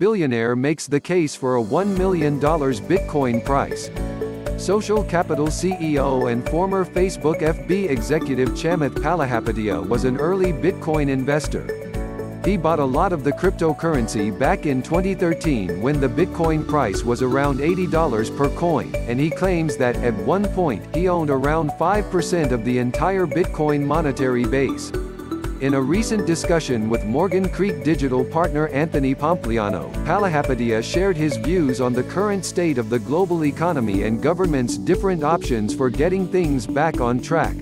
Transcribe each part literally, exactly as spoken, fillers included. billionaire makes the case for a one million dollar Bitcoin price. Social Capital C E O and former Facebook F B executive Chamath Palihapitiya was an early Bitcoin investor. He bought a lot of the cryptocurrency back in twenty thirteen when the Bitcoin price was around eighty dollars per coin, and he claims that, at one point, he owned around five percent of the entire Bitcoin monetary base. In a recent discussion with Morgan Creek Digital partner Anthony Pompliano, Palihapitiya shared his views on the current state of the global economy and government's different options for getting things back on track.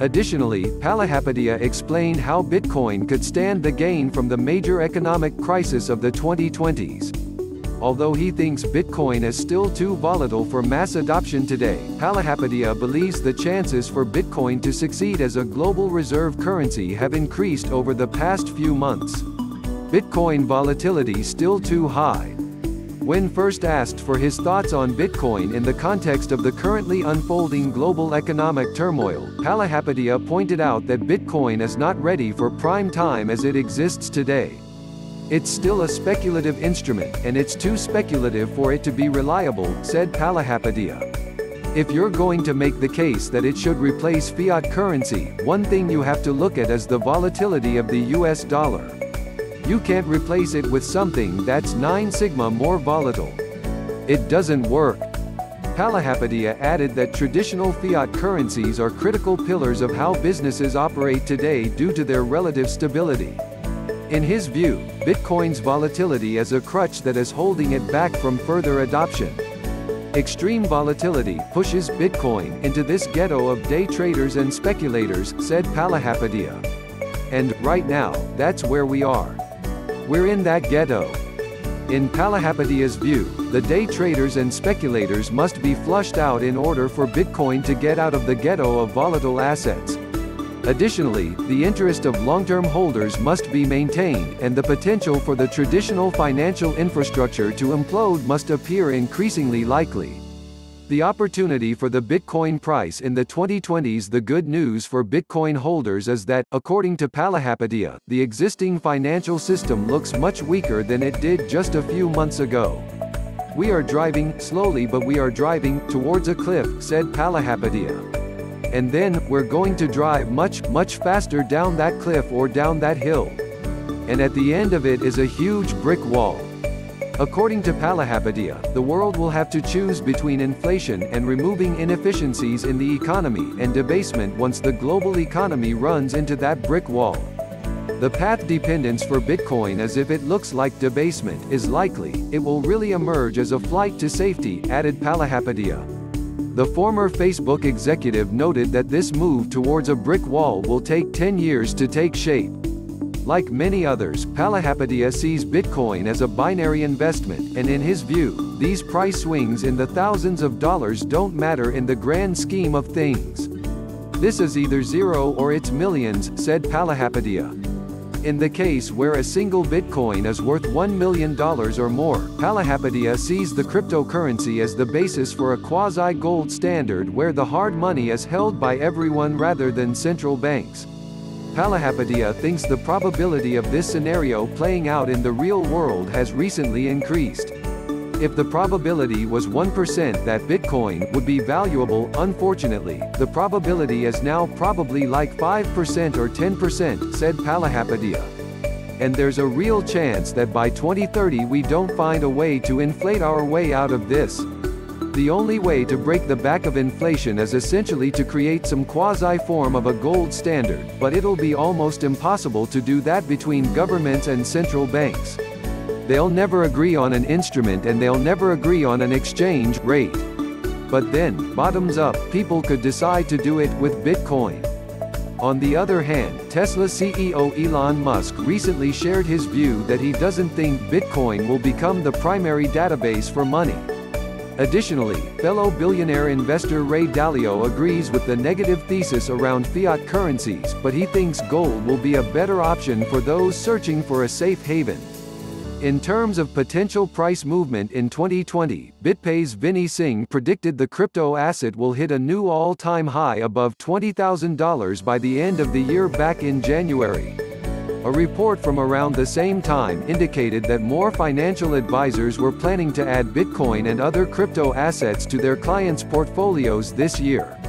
Additionally, Palihapitiya explained how Bitcoin could stand the gain from the major economic crisis of the twenty twenties. Although he thinks Bitcoin is still too volatile for mass adoption today, Palihapitiya believes the chances for Bitcoin to succeed as a global reserve currency have increased over the past few months. Bitcoin volatility still too high. When first asked for his thoughts on Bitcoin in the context of the currently unfolding global economic turmoil, Palihapitiya pointed out that Bitcoin is not ready for prime time as it exists today. It's still a speculative instrument, and it's too speculative for it to be reliable, said Palihapitiya. If you're going to make the case that it should replace fiat currency, one thing you have to look at is the volatility of the U S dollar. You can't replace it with something that's nine sigma more volatile. It doesn't work. Palihapitiya added that traditional fiat currencies are critical pillars of how businesses operate today due to their relative stability. In his view, Bitcoin's volatility is a crutch that is holding it back from further adoption. Extreme volatility pushes Bitcoin into this ghetto of day traders and speculators, said Palihapitiya. And, right now, that's where we are. We're in that ghetto. In Palihapitiya's view, the day traders and speculators must be flushed out in order for Bitcoin to get out of the ghetto of volatile assets. Additionally, the interest of long-term holders must be maintained, and the potential for the traditional financial infrastructure to implode must appear increasingly likely. The opportunity for the Bitcoin price in the twenty twenties. The good news for Bitcoin holders is that, according to Palihapitiya, the existing financial system looks much weaker than it did just a few months ago. We are driving, slowly but we are driving, towards a cliff, said Palihapitiya. And then, we're going to drive much, much faster down that cliff or down that hill. And at the end of it is a huge brick wall. According to Palihapitiya, the world will have to choose between inflation and removing inefficiencies in the economy and debasement once the global economy runs into that brick wall. The path dependence for Bitcoin is if it looks like debasement is likely, it will really emerge as a flight to safety, added Palihapitiya. The former Facebook executive noted that this move towards a brick wall will take ten years to take shape. Like many others, Palihapitiya sees Bitcoin as a binary investment, and in his view, these price swings in the thousands of dollars don't matter in the grand scheme of things. This is either zero or it's millions, said Palihapitiya. In the case where a single Bitcoin is worth one million dollars or more, Palihapitiya sees the cryptocurrency as the basis for a quasi-gold standard where the hard money is held by everyone rather than central banks. Palihapitiya thinks the probability of this scenario playing out in the real world has recently increased. If the probability was one percent that Bitcoin would be valuable, unfortunately, the probability is now probably like five percent or ten percent, said Palihapitiya. And there's a real chance that by twenty thirty we don't find a way to inflate our way out of this. The only way to break the back of inflation is essentially to create some quasi-form of a gold standard, but it'll be almost impossible to do that between governments and central banks. They'll never agree on an instrument and they'll never agree on an exchange rate. But then, bottoms up, people could decide to do it with Bitcoin. On the other hand, Tesla C E O Elon Musk recently shared his view that he doesn't think Bitcoin will become the primary database for money. Additionally, fellow billionaire investor Ray Dalio agrees with the negative thesis around fiat currencies, but he thinks gold will be a better option for those searching for a safe haven. In terms of potential price movement in twenty twenty, BitPay's Vinny Singh predicted the crypto asset will hit a new all-time high above twenty thousand dollars by the end of the year back in January. A report from around the same time indicated that more financial advisors were planning to add Bitcoin and other crypto assets to their clients' portfolios this year.